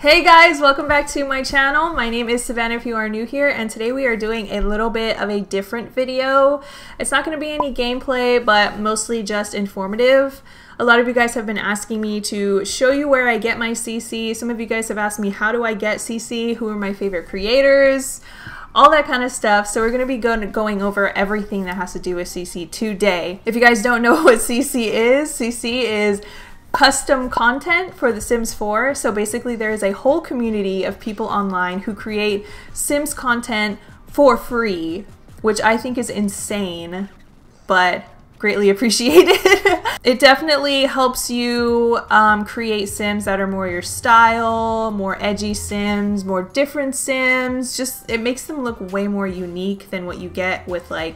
Hey guys, welcome back to my channel. My name is Savannah if you are new here, and today we are doing a little bit of a different video. It's not going to be any gameplay, but mostly just informative. A lot of you guys have been asking me to show you where I get my CC. Some of you guys have asked me how do I get CC, who are my favorite creators, all that kind of stuff. So we're going to be going over everything that has to do with CC today. If you guys don't know what CC is custom content for the Sims 4. So basically there is a whole community of people online who create Sims content for free, which I think is insane, but greatly appreciated. It definitely helps you create Sims that are more your style, more edgy Sims, more different Sims. Just, it makes them look way more unique than what you get with like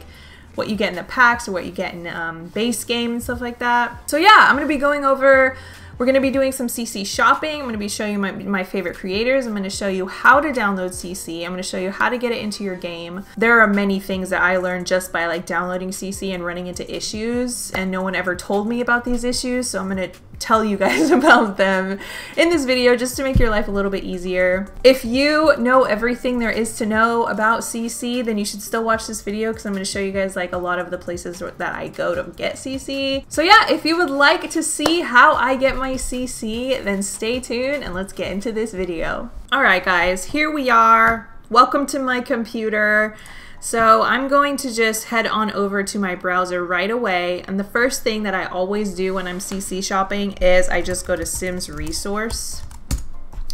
what you get in the packs or what you get in base game and stuff like that. So yeah, we're gonna be doing some CC shopping. I'm gonna be showing you my favorite creators. I'm gonna show you how to download CC. I'm gonna show you how to get it into your game. There are many things that I learned just by like downloading CC and running into issues, and no one ever told me about these issues, so I'm gonna tell you guys about them in this video just to make your life a little bit easier. If you know everything there is to know about CC, then you should still watch this video because I'm gonna show you guys like a lot of the places that I go to get CC. So yeah, if you would like to see how I get my CC, then stay tuned and let's get into this video. Alright guys, here we are. Welcome to my computer. So I'm going to just head on over to my browser right away, and the first thing that I always do when I'm CC shopping is I just go to Sims Resource.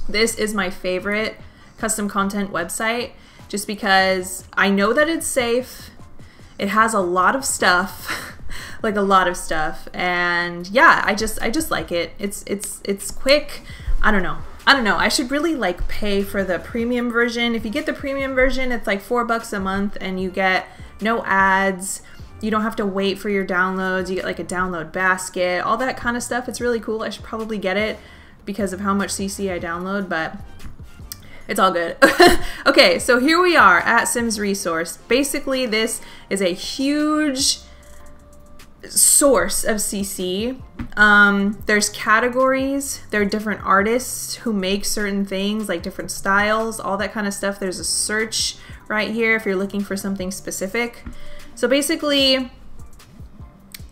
This is my favorite custom content website just because I know that it's safe. It has a lot of stuff. Like a lot of stuff, and yeah, I just like it. It's quick. I don't know. I should really like pay for the premium version. If you get the premium version, it's like $4 a month and you get no ads. You don't have to wait for your downloads. You get like a download basket, all that kind of stuff. It's really cool. I should probably get it because of how much CC I download, but it's all good. Okay, so here we are at Sims Resource. Basically, this is a huge source of CC. There's categories, there are different artists who make certain things, like different styles, all that kind of stuff. There's a search right here if you're looking for something specific. So basically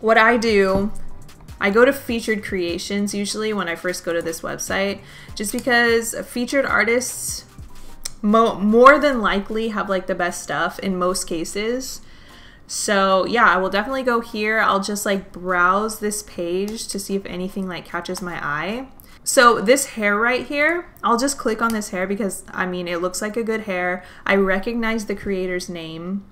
what I do, I go to featured creations usually when I first go to this website, just because featured artists more than likely have like the best stuff in most cases. So yeah, I will definitely go here. I'll just like browse this page to see if anything like catches my eye. So this hair right here, I'll just click on this hair because I mean, it looks like a good hair. I recognize the creator's name.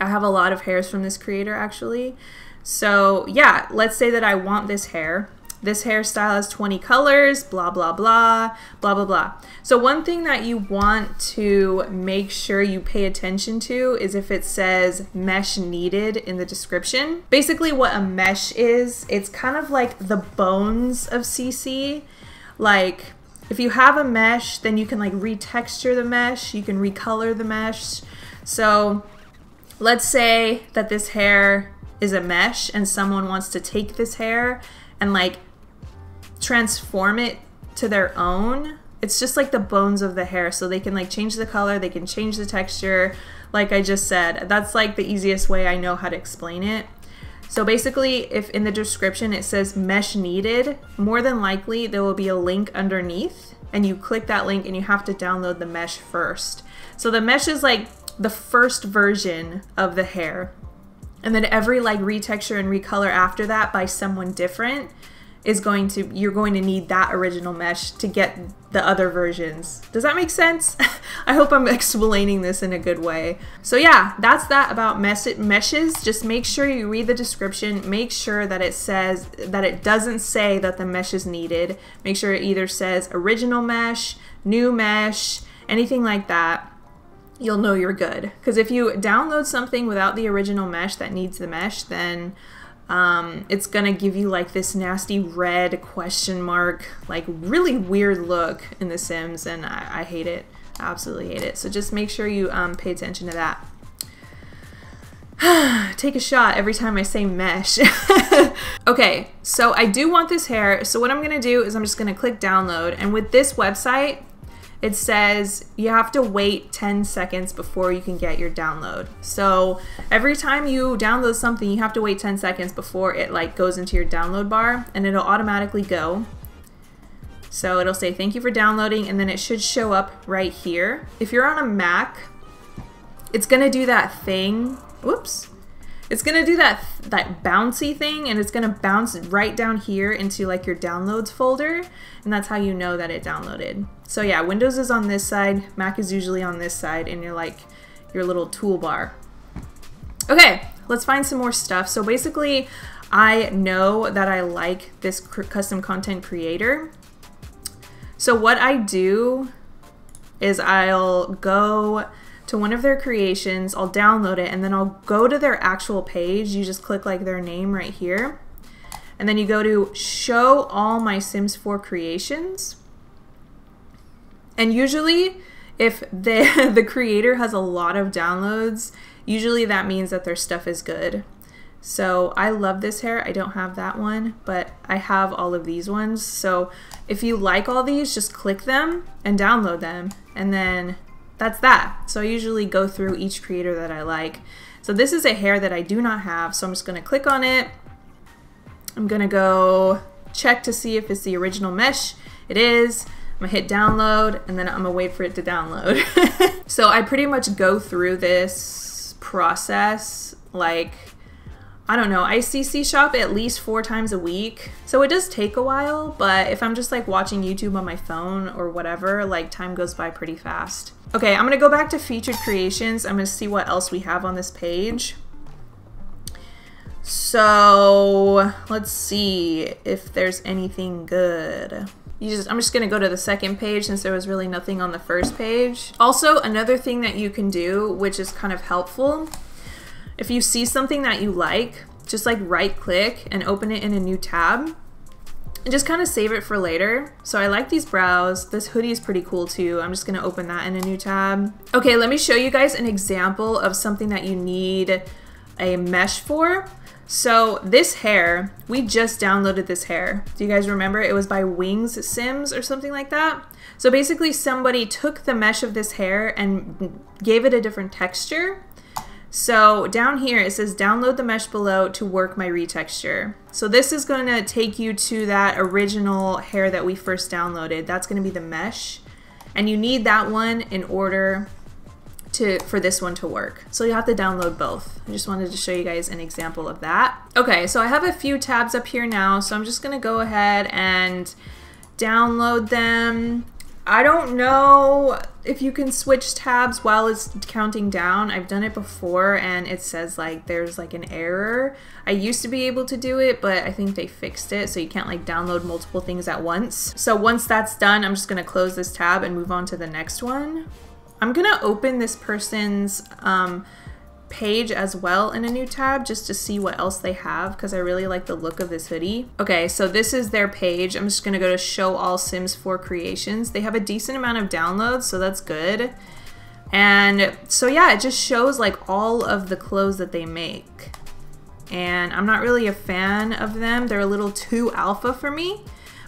I have a lot of hairs from this creator actually. So yeah, let's say that I want this hair. This hairstyle has 20 colors, blah, blah, blah, blah, blah, blah. So one thing that you want to make sure you pay attention to is if it says mesh needed in the description. Basically what a mesh is, it's kind of like the bones of CC. Like if you have a mesh, then you can like retexture the mesh, you can recolor the mesh. So let's say that this hair is a mesh and someone wants to take this hair and like transform it to their own. It's just like the bones of the hair, so they can like change the color, they can change the texture. Like I just said, that's like the easiest way I know how to explain it. So basically, if in the description it says mesh needed, more than likely there will be a link underneath, and you click that link and you have to download the mesh first. So the mesh is like the first version of the hair, and then every like retexture and recolor after that by someone different is going to, you're going to need that original mesh to get the other versions. Does that make sense? I hope I'm explaining this in a good way. So yeah, that's that about meshes. Just make sure you read the description. Make sure that it says, that it doesn't say that the mesh is needed. Make sure it either says original mesh, new mesh, anything like that. You'll know you're good. Because if you download something without the original mesh that needs the mesh, then it's gonna give you like this nasty red question mark, like really weird look in The Sims, and I hate it. I absolutely hate it. So just make sure you pay attention to that. Take a shot every time I say mesh. Okay, so I do want this hair. So what I'm gonna do is I'm just gonna click download. And with this website, it says you have to wait 10 seconds before you can get your download. So every time you download something, you have to wait 10 seconds before it like goes into your download bar, and it'll automatically go. So it'll say thank you for downloading, and then it should show up right here. If you're on a Mac, it's gonna do that thing. Whoops. It's gonna do that bouncy thing, and it's gonna bounce right down here into like your downloads folder, and that's how you know that it downloaded. So yeah, Windows is on this side, Mac is usually on this side, and you're like your little toolbar. Okay, let's find some more stuff. So basically, I know that I like this custom content creator. So what I do is I'll go to one of their creations, I'll download it, and then I'll go to their actual page. You just click like their name right here, and then you go to show all my Sims 4 creations. And usually if the creator has a lot of downloads, usually that means that their stuff is good. So I love this hair. I don't have that one, but I have all of these ones. So if you like all these, just click them and download them, and then that's that. So I usually go through each creator that I like. So this is a hair that I do not have, so I'm just gonna click on it. I'm gonna go check to see if it's the original mesh. It is. I'm gonna hit download, and then I'm gonna wait for it to download. So I pretty much go through this process like, I don't know, I CC shop at least 4 times a week. So it does take a while, but if I'm just like watching YouTube on my phone or whatever, like time goes by pretty fast. Okay, I'm gonna go back to featured creations. I'm gonna see what else we have on this page. So let's see if there's anything good. I'm just gonna go to the second page since there was really nothing on the first page. Also, another thing that you can do, which is kind of helpful, if you see something that you like, just like right click and open it in a new tab and just kind of save it for later. So I like these brows. This hoodie is pretty cool too. I'm just gonna open that in a new tab. Okay, let me show you guys an example of something that you need a mesh for. So this hair, we just downloaded this hair. Do you guys remember? It was by Wings Sims or something like that. So basically somebody took the mesh of this hair and gave it a different texture. So down here it says download the mesh below to work my retexture. So this is going to take you to that original hair that we first downloaded. That's going to be the mesh, and you need that one in order for this one to work. So you have to download both. I just wanted to show you guys an example of that. Okay, so I have a few tabs up here now, so I'm just going to go ahead and download them. I don't know if you can switch tabs while it's counting down. I've done it before and it says like there's like an error. I used to be able to do it, but I think they fixed it, so you can't like download multiple things at once. So once that's done, I'm just gonna close this tab and move on to the next one. I'm gonna open this person's page as well in a new tab just to see what else they have, because I really like the look of this hoodie. Okay, so this is their page. I'm just gonna go to show all Sims 4 creations. They have a decent amount of downloads, so that's good. And so yeah, it just shows like all of the clothes that they make. And I'm not really a fan of them. They're a little too alpha for me,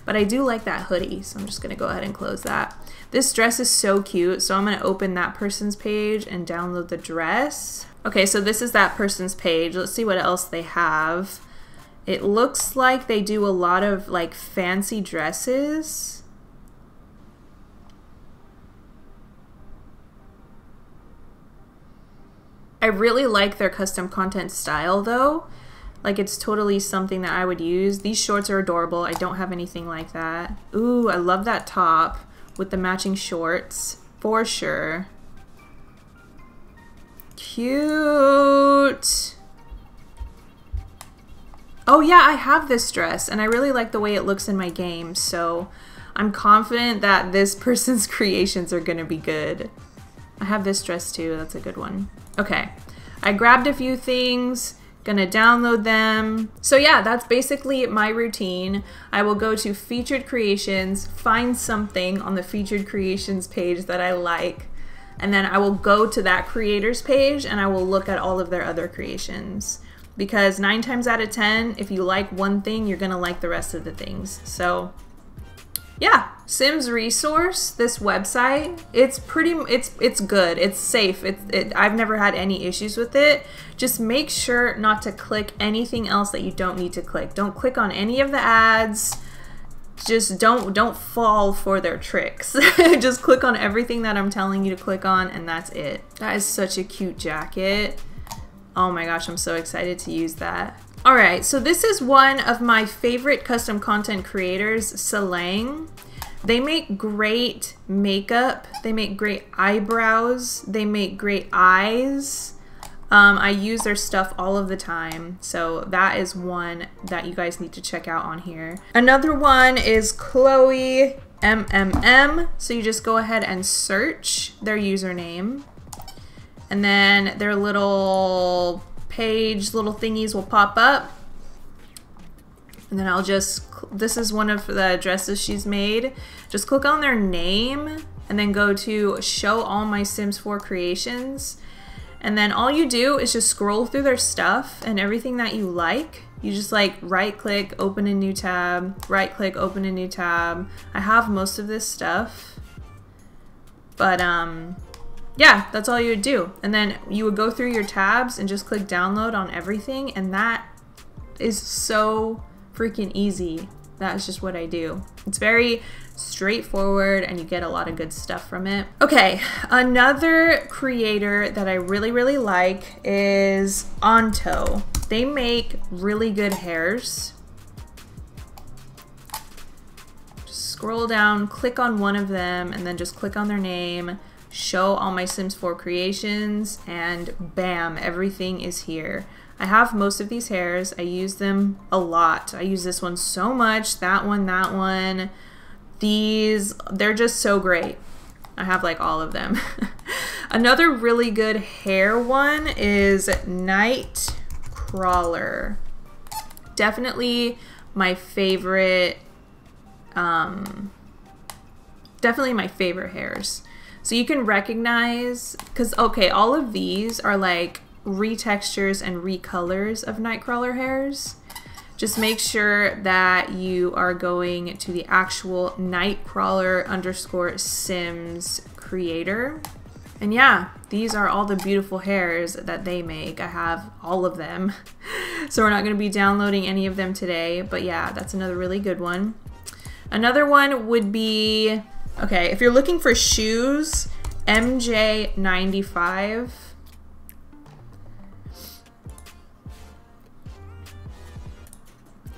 but I do like that hoodie, so I'm just gonna go ahead and close that. This dress is so cute, so I'm gonna open that person's page and download the dress. Okay, so this is that person's page. Let's see what else they have. It looks like they do a lot of like fancy dresses. I really like their custom content style though. Like it's totally something that I would use. These shorts are adorable. I don't have anything like that. Ooh, I love that top with the matching shorts for sure. Cute. Oh yeah, I have this dress and I really like the way it looks in my game, so I'm confident that this person's creations are gonna be good. I have this dress too, that's a good one. Okay, I grabbed a few things, gonna download them. So yeah, that's basically my routine. I will go to featured creations, find something on the featured creations page that I like, And then I will go to that creator's page and I will look at all of their other creations. Because 9 times out of 10, if you like one thing, you're gonna like the rest of the things. So yeah, Sims Resource, this website, it's good, it's safe, I've never had any issues with it. Just make sure not to click anything else that you don't need to click. Don't click on any of the ads. Just don't fall for their tricks. Just click on everything that I'm telling you to click on, and that's it. That is such a cute jacket. Oh my gosh, I'm so excited to use that. All right, so this is one of my favorite custom content creators, Selang. They make great makeup. They make great eyebrows. They make great eyes. I use their stuff all of the time. So that is one that you guys need to check out on here. Another one is Chloe MMM. So you just go ahead and search their username. And then their little page, little thingies will pop up. And then I'll just, this is one of the dresses she's made. Just click on their name and then go to show all my Sims 4 creations. And then all you do is just scroll through their stuff and everything that you like. You just like right click, open a new tab, right click, open a new tab. I have most of this stuff, but yeah, that's all you would do. And then you would go through your tabs and just click download on everything, and that is so freaking easy. That's just what I do. It's very straightforward and you get a lot of good stuff from it. Okay, another creator that I really like is Anto. They make really good hairs. Just scroll down, click on one of them, and then just click on their name. Show all my Sims 4 creations, and bam, everything is here. I have most of these hairs. I use them a lot. I use this one so much, that one. These, they're just so great. I have like all of them. Another really good hair one is Nightcrawler. Definitely my favorite, hairs. So you can recognize, because okay, all of these are like retextures and recolors of Nightcrawler hairs. Just make sure that you are going to the actual Nightcrawler _ Sims creator. And yeah, these are all the beautiful hairs that they make. I have all of them. So we're not going to be downloading any of them today, but yeah, that's another really good one. Another one would be, okay, if you're looking for shoes, MJ95.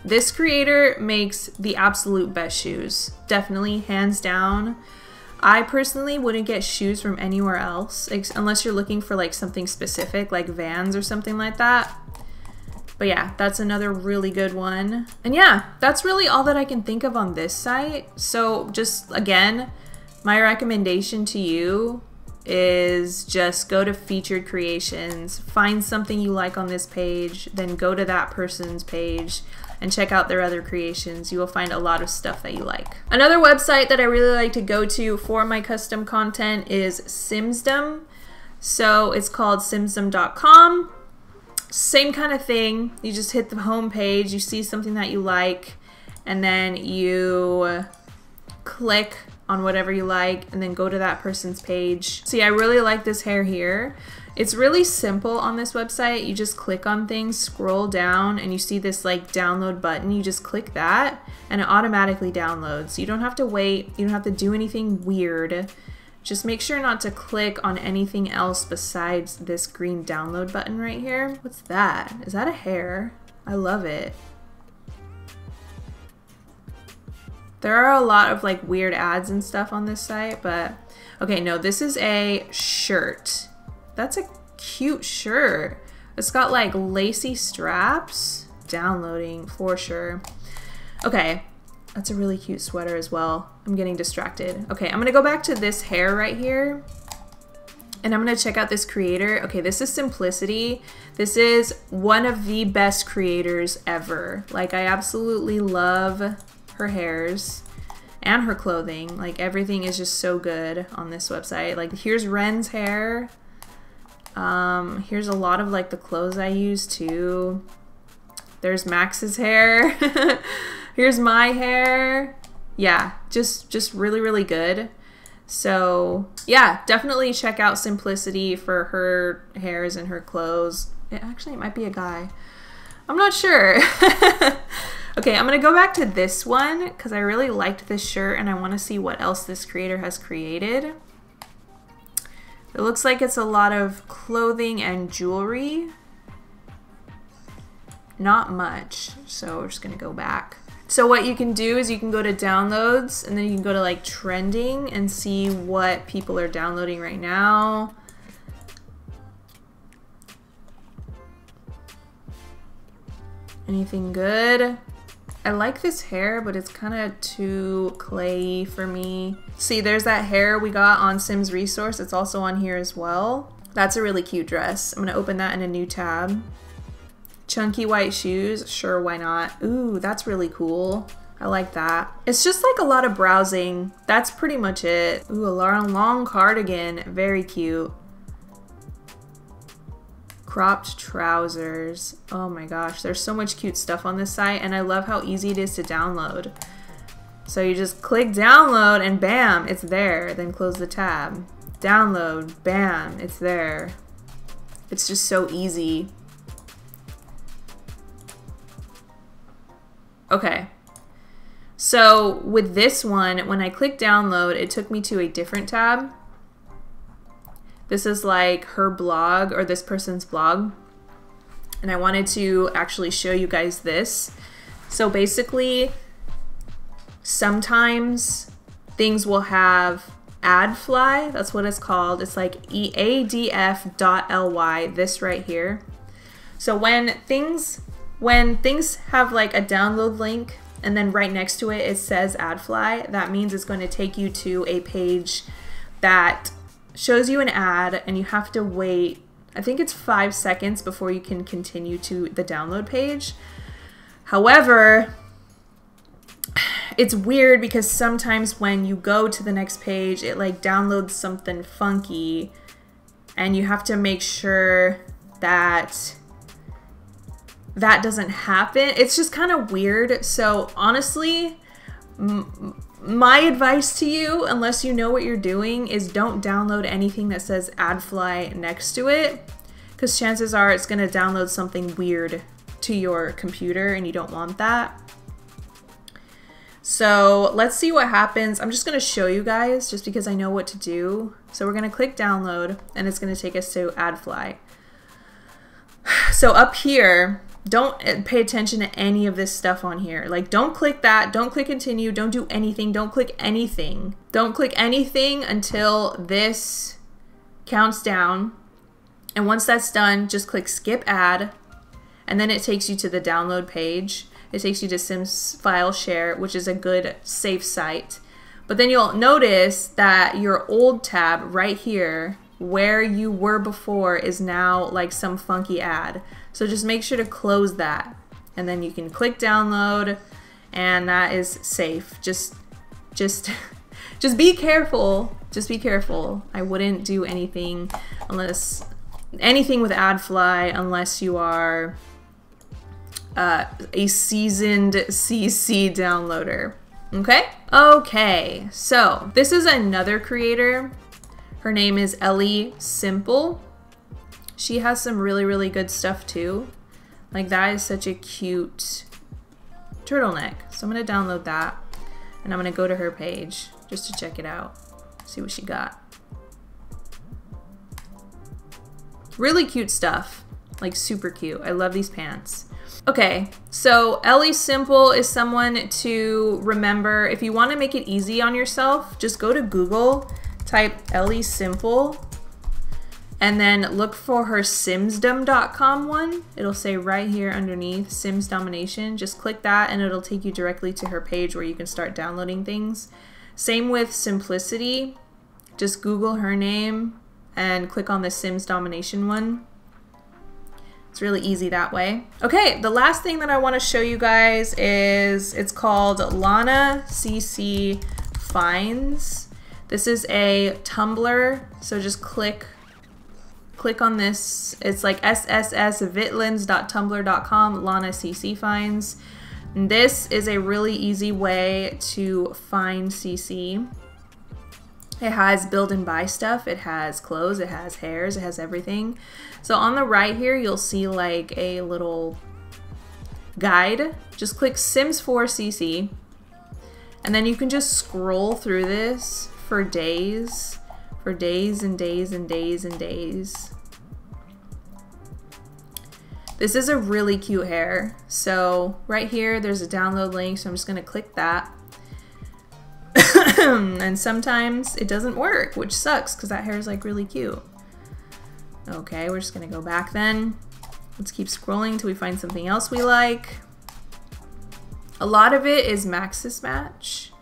This creator makes the absolute best shoes. Definitely, hands down. I personally wouldn't get shoes from anywhere else, unless you're looking for like something specific, like Vans or something like that. But yeah, that's another really good one. And yeah, that's really all that I can think of on this site. So just, again, my recommendation to you is just go to featured creations, find something you like on this page, then go to that person's page and check out their other creations. You will find a lot of stuff that you like. Another website that I really like to go to for my custom content is Simsdom. So it's called Simsdom.com. Same kind of thing. You just hit the home page, you see something that you like, and then you click on whatever you like, and then go to that person's page. See, I really like this hair here. It's really simple on this website. You just click on things, scroll down, and you see this like download button. You just click that, and it automatically downloads. You don't have to wait. You don't have to do anything weird. Just make sure not to click on anything else besides this green download button right here. What's that? Is that a hair? I love it. There are a lot of like weird ads and stuff on this site, but okay, no, this is a shirt. That's a cute shirt. It's got like lacy straps. Downloading for sure. Okay. That's a really cute sweater as well. I'm getting distracted. Okay, I'm gonna go back to this hair right here and I'm gonna check out this creator. Okay, this is Simplicity. This is one of the best creators ever. Like, I absolutely love her hairs. and her clothing. Like, everything is just so good on this website. Like, here's Ren's hair. Here's a lot of, like, the clothes I use, too. There's Max's hair. Here's my hair. Yeah, just really, really good. So, yeah, definitely check out Simplicity for her hairs and her clothes. It might be a guy. I'm not sure. Okay, I'm gonna go back to this one because I really liked this shirt and I want to see what else this creator has created. It looks like it's a lot of clothing and jewelry. Not much, so we're just gonna go back. So what you can do is you can go to downloads and then you can go to like trending and see what people are downloading right now. Anything good? I like this hair, but it's kind of too clay for me. See, there's that hair we got on Sims Resource. It's also on here as well. That's a really cute dress. I'm gonna open that in a new tab. Chunky white shoes. Sure, why not? Ooh, that's really cool. I like that. It's just like a lot of browsing. That's pretty much it. Ooh, a long cardigan. Very cute. Cropped trousers. Oh my gosh, there's so much cute stuff on this site and I love how easy it is to download. So you just click download and bam, it's there. Then close the tab. Download, bam, it's there. It's just so easy. Okay. So with this one, when I click download, it took me to a different tab. This is like her blog or this person's blog. And I wanted to actually show you guys this. So basically, sometimes things will have AdFly, that's what it's called. It's like adf.ly, this right here. So when things have like a download link and then right next to it, it says AdFly, that means it's going to take you to a page that shows you an ad and you have to wait, I think it's 5 seconds before you can continue to the download page. However, it's weird because sometimes when you go to the next page, it like downloads something funky and you have to make sure that that doesn't happen. It's just kind of weird. So honestly, my advice to you, unless you know what you're doing, is don't download anything that says AdFly next to it, because chances are it's going to download something weird to your computer and you don't want that. So let's see what happens. I'm just going to show you guys just because I know what to do. So we're going to click download and it's going to take us to AdFly. So up here, don't pay attention to any of this stuff on here. Like, don't click that. Don't click continue. Don't do anything. Don't click anything. Don't click anything until this counts down. And once that's done, just click skip ad. And then it takes you to the download page. It takes you to Sims File Share, which is a good, safe site. But then you'll notice that your old tab right here, where you were before, is now like some funky ad. So just make sure to close that and then you can click download and that is safe. Just be careful. Just be careful. I wouldn't do anything with AdFly unless you are a seasoned CC downloader. Okay? Okay. So this is another creator. Her name is Ellie Simple. She has some really, really good stuff too. Like, that is such a cute turtleneck. So I'm gonna download that and I'm gonna go to her page just to check it out, see what she got. Really cute stuff, like super cute. I love these pants. Okay, so Ellie Simple is someone to remember. If you wanna make it easy on yourself, just go to Google, type Ellie Simple, and then look for her Simsdom.com one. It'll say right here underneath Sims Domination. Just click that and it'll take you directly to her page where you can start downloading things. Same with Simplicity. Just Google her name and click on the Sims Domination one. It's really easy that way. Okay, the last thing that I want to show you guys is, it's called Lana CC Finds. This is a Tumblr, so just click on this. It's like sssvitlands.tumblr.com, Lana CC Finds. And this is a really easy way to find CC. It has build and buy stuff, it has clothes, it has hairs, it has everything. So on the right here, you'll see like a little guide. Just click Sims 4 CC, and then you can just scroll through this for days and days and days and days. This is a really cute hair. So right here, there's a download link, so I'm just gonna click that. And sometimes it doesn't work, which sucks because that hair is like really cute. Okay, we're just gonna go back then. Let's keep scrolling till we find something else we like. A lot of it is max this match,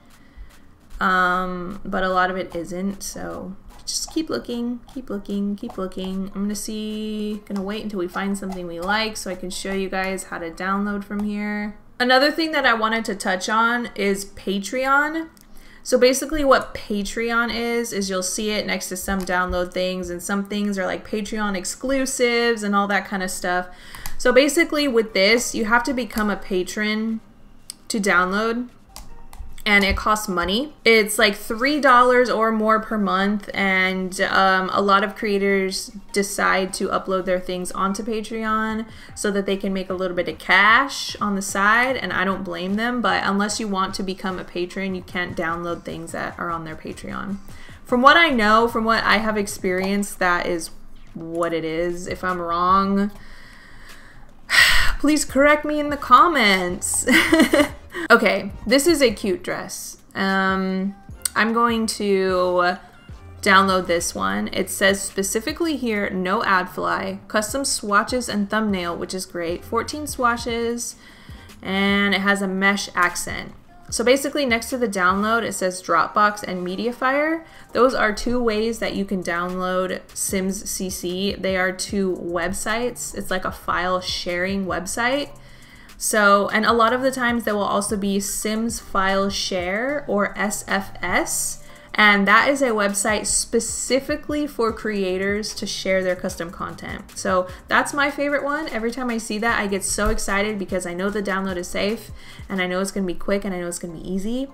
but a lot of it isn't. So just keep looking, keep looking, keep looking. I'm gonna wait until we find something we like so I can show you guys how to download from here. Another thing that I wanted to touch on is Patreon. So basically what Patreon is you'll see it next to some download things, and some things are like Patreon exclusives and all that kind of stuff. So basically with this, you have to become a patron to download, and it costs money. It's like $3 or more per month, and a lot of creators decide to upload their things onto Patreon so that they can make a little bit of cash on the side, and I don't blame them, but unless you want to become a patron, you can't download things that are on their Patreon. From what I know, from what I have experienced, that is what it is. If I'm wrong, please correct me in the comments. Okay, this is a cute dress. I'm going to download this one. It says specifically here, no AdFly, custom swatches and thumbnail, which is great. 14 swatches, and it has a mesh accent. So basically next to the download, it says Dropbox and Mediafire. Those are two ways that you can download Sims CC. They are two websites. It's like a file sharing website. So, and a lot of the times there will also be Sims File Share, or SFS, and that is a website specifically for creators to share their custom content. So that's my favorite one. Every time I see that, I get so excited because I know the download is safe, and I know it's gonna be quick, and I know it's gonna be easy.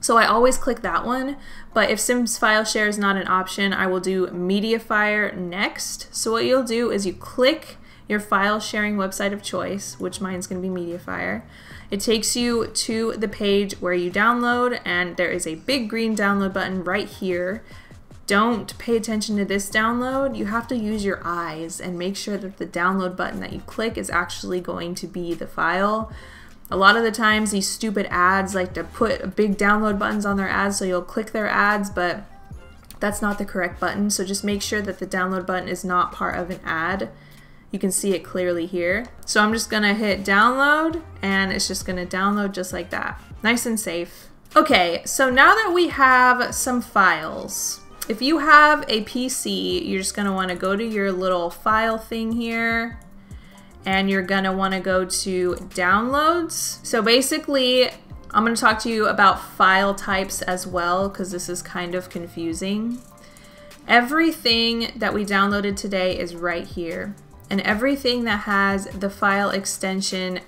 So I always click that one, but if Sims File Share is not an option, I will do Mediafire next. So what you'll do is you click your file sharing website of choice, which mine's gonna be Mediafire. It takes you to the page where you download, and there is a big green download button right here. Don't pay attention to this download. You have to use your eyes and make sure that the download button that you click is actually going to be the file. A lot of the times these stupid ads like to put big download buttons on their ads, so you'll click their ads, but that's not the correct button. So just make sure that the download button is not part of an ad. You can see it clearly here. So I'm just gonna hit download, and it's just gonna download just like that. Nice and safe. Okay, so now that we have some files, if you have a PC, you're just gonna wanna go to your little file thing here, and you're gonna wanna go to downloads. So basically, I'm gonna talk to you about file types as well, because this is kind of confusing. Everything that we downloaded today is right here. And everything that has the file extension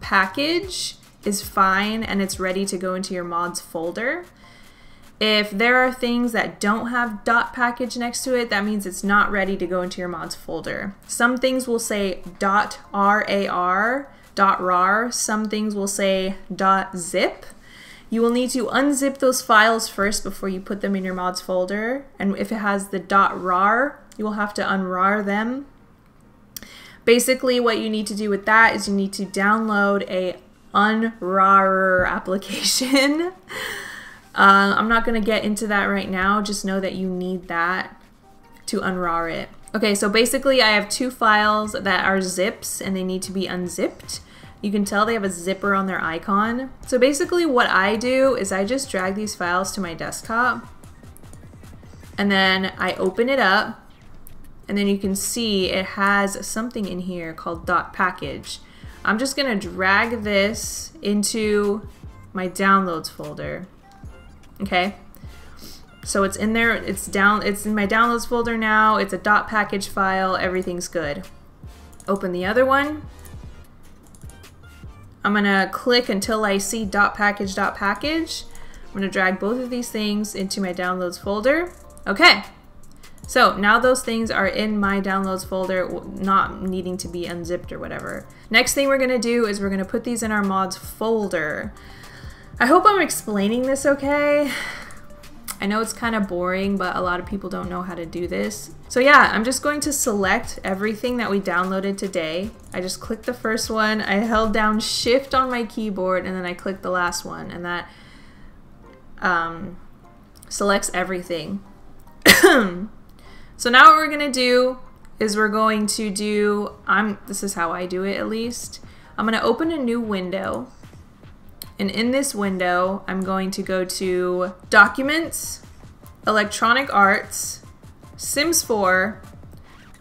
.package is fine, and it's ready to go into your mods folder. If there are things that don't have .package next to it, that means it's not ready to go into your mods folder. Some things will say .rar, .rar, some things will say .zip. You will need to unzip those files first before you put them in your mods folder, and if it has the .rar, you will have to unrar them. Basically, what you need to do with that is you need to download a unrarer application. I'm not gonna get into that right now, just know that you need that to unrar it. Okay, so basically I have two files that are zips and they need to be unzipped. You can tell they have a zipper on their icon. So basically what I do is I just drag these files to my desktop, and then I open it up, and then you can see it has something in here called .package. I'm just gonna drag this into my downloads folder. okay? So it's in there, it's in my downloads folder now, it's a dot package file, everything's good. Open the other one. I'm gonna click until I see dot package, dot package. I'm gonna drag both of these things into my downloads folder. Okay, so now those things are in my downloads folder, not needing to be unzipped or whatever. Next thing we're gonna do is we're gonna put these in our mods folder. I hope I'm explaining this okay. I know it's kind of boring, but a lot of people don't know how to do this. So yeah, I'm just going to select everything that we downloaded today. I just clicked the first one, I held down shift on my keyboard, and then I clicked the last one, and that selects everything. So now what we're gonna do is we're going to do, this is how I do it at least. I'm gonna open a new window. And in this window, I'm going to go to Documents, Electronic Arts, Sims 4,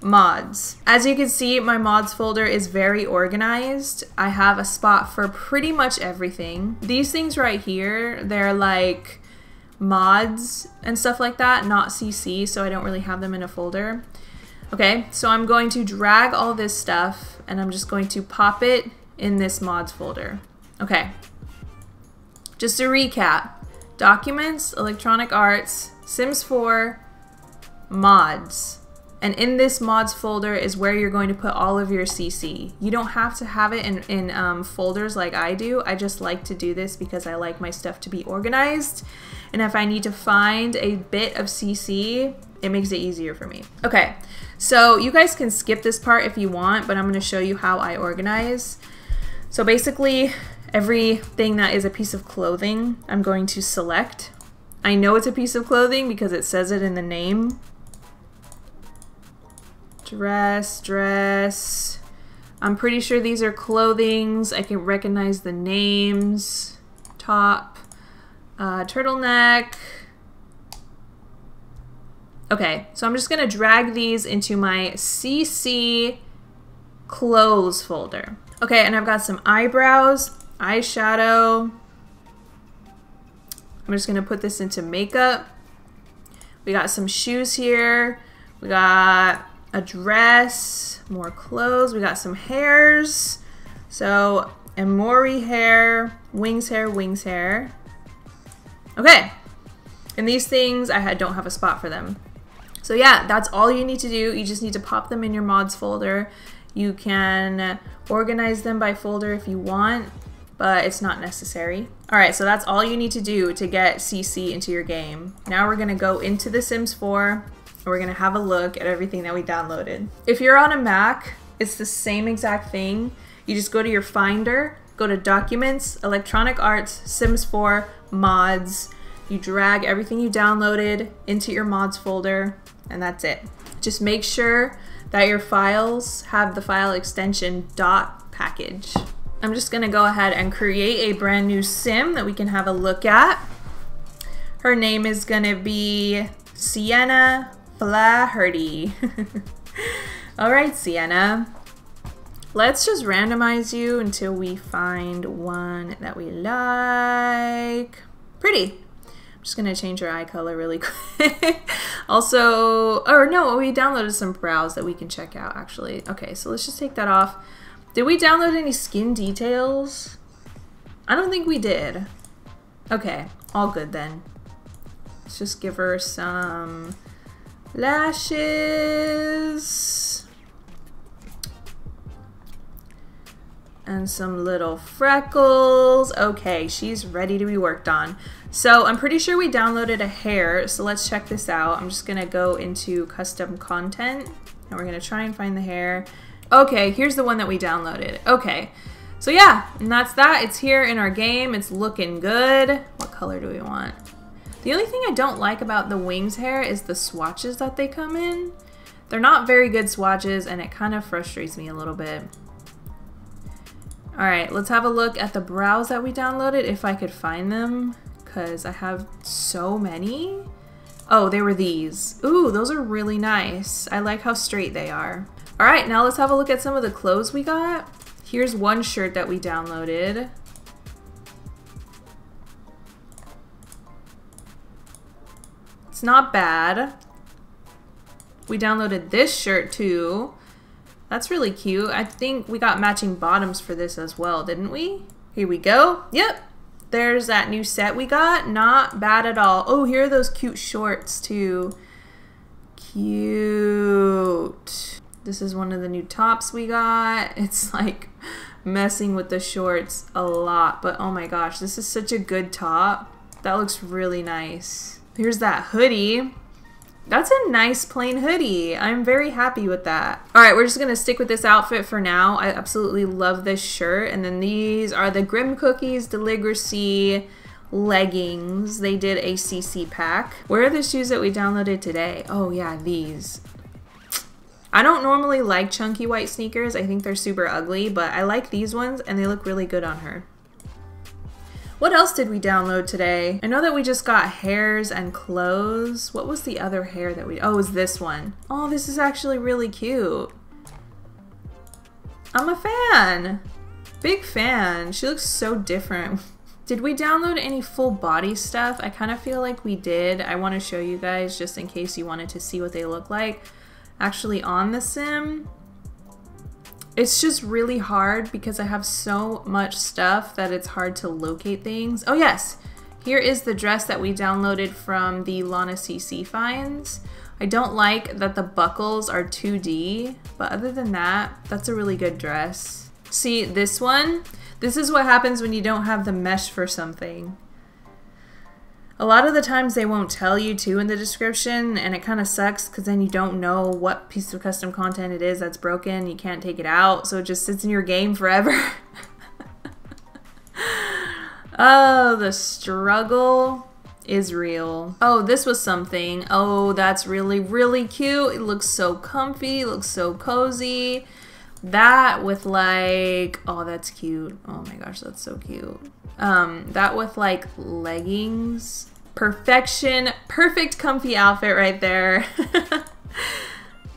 Mods. As you can see, my mods folder is very organized. I have a spot for pretty much everything. These things right here, they're like mods and stuff like that, not CC, so I don't really have them in a folder. Okay, so I'm going to drag all this stuff and I'm just going to pop it in this mods folder. Okay. Just to recap, Documents, Electronic Arts, Sims 4, Mods. And in this mods folder is where you're going to put all of your CC. You don't have to have it in folders like I do. I just like to do this because I like my stuff to be organized. And if I need to find a bit of CC, it makes it easier for me. Okay, so you guys can skip this part if you want, but I'm gonna show you how I organize. So basically, everything that is a piece of clothing, I'm going to select. I know it's a piece of clothing because it says it in the name. Dress, dress. I'm pretty sure these are clothings. I can recognize the names. Top, turtleneck. Okay, so I'm just gonna drag these into my CC clothes folder. Okay, and I've got some eyebrows. Eyeshadow. I'm just gonna put this into makeup. We got some shoes here. We got a dress, more clothes. We got some hairs. So, Amori hair, Wings hair, Wings hair. Okay. And these things, I don't have a spot for them. So yeah, that's all you need to do. You just need to pop them in your mods folder. You can organize them by folder if you want, but it's not necessary. All right, so that's all you need to do to get CC into your game. Now we're gonna go into The Sims 4, and we're gonna have a look at everything that we downloaded. If you're on a Mac, it's the same exact thing. You just go to your Finder, go to Documents, Electronic Arts, Sims 4, Mods. You drag everything you downloaded into your mods folder, and that's it. Just make sure that your files have the file extension .package. I'm just gonna go ahead and create a brand new sim that we can have a look at. Her name is gonna be Sienna Flaherty. All right, Sienna. Let's just randomize you until we find one that we like. Pretty. Just gonna change her eye color really quick. Also, or no, we downloaded some brows that we can check out actually. Okay, so let's just take that off. Did we download any skin details? I don't think we did. Okay, all good then. Let's just give her some lashes. And some little freckles. Okay, she's ready to be worked on. So I'm pretty sure we downloaded a hair, so let's check this out. I'm just gonna go into custom content, and we're gonna try and find the hair. Okay, here's the one that we downloaded. Okay, so yeah, and that's that. It's here in our game, it's looking good. What color do we want? The only thing I don't like about the Wings hair is the swatches that they come in. They're not very good swatches, and it kind of frustrates me a little bit. All right, let's have a look at the brows that we downloaded, if I could find them, because I have so many. Oh, they were these. Ooh, those are really nice. I like how straight they are. All right, now let's have a look at some of the clothes we got. Here's one shirt that we downloaded. It's not bad. We downloaded this shirt too. That's really cute. I think we got matching bottoms for this as well, didn't we? Here we go. Yep. There's that new set we got. Not bad at all. Oh, here are those cute shorts too. Cute. This is one of the new tops we got. It's like messing with the shorts a lot, but oh my gosh, this is such a good top. That looks really nice. Here's that hoodie. That's a nice plain hoodie. I'm very happy with that. All right, we're just gonna stick with this outfit for now. I absolutely love this shirt. And then these are the Grim Cookies Deligracy leggings. They did a CC pack. Where are the shoes that we downloaded today? Oh yeah, these. I don't normally like chunky white sneakers. I think they're super ugly, but I like these ones and they look really good on her. What else did we download today? I know that we just got hairs and clothes. What was the other hair that we... Oh, it was this one. Oh, this is actually really cute. I'm a fan. Big fan. She looks so different. Did we download any full body stuff? I kind of feel like we did. I want to show you guys just in case you wanted to see what they look like actually on the sim. It's just really hard because I have so much stuff that it's hard to locate things. Oh yes, here is the dress that we downloaded from the Lana CC Finds. I don't like that the buckles are 2D, but other than that, that's a really good dress. See this one? This is what happens when you don't have the mesh for something. A lot of the times they won't tell you to in the description, and it kind of sucks because then you don't know what piece of custom content it is that's broken. You can't take it out, so it just sits in your game forever. Oh, the struggle is real. Oh, this was something. Oh, that's really, really cute. It looks so comfy. It looks so cozy. That with like, oh, that's cute. Oh my gosh, that's so cute. That with like leggings. Perfection. Perfect comfy outfit right there.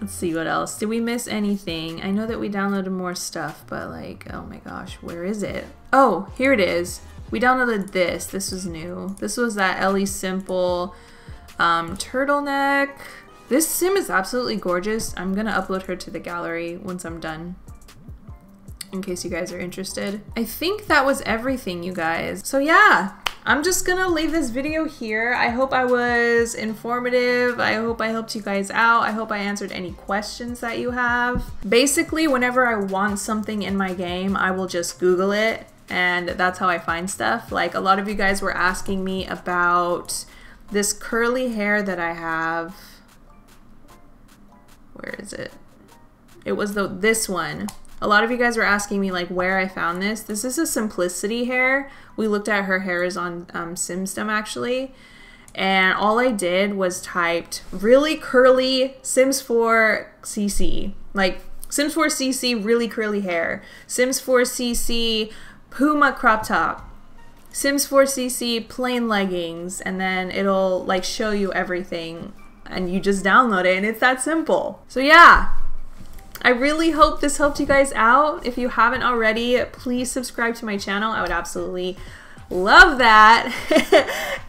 Let's see what else. Did we miss anything? I know that we downloaded more stuff, but like, oh my gosh, where is it? Oh, here it is. We downloaded this. This was new. This was that Ellie Simple turtleneck. This sim is absolutely gorgeous. I'm gonna upload her to the gallery once I'm done, in case you guys are interested. I think that was everything, you guys. So yeah, I'm just gonna leave this video here. I hope I was informative. I hope I helped you guys out. I hope I answered any questions that you have. Basically, whenever I want something in my game, I will just Google it, and that's how I find stuff. Like a lot of you guys were asking me about this curly hair that I have. Where is it? It was this one. A lot of you guys were asking me like where I found this. This is a Simplicity hair. We looked at her hairs on Simsdom actually. And all I did was typed really curly Sims 4 CC. Like Sims 4 CC really curly hair. Sims 4 CC Puma crop top. Sims 4 CC plain leggings. And then it'll like show you everything. And you just download it and it's that simple. So yeah. I really hope this helped you guys out. If you haven't already, please subscribe to my channel. I would absolutely love that.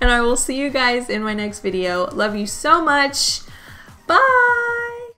And I will see you guys in my next video. Love you so much. Bye.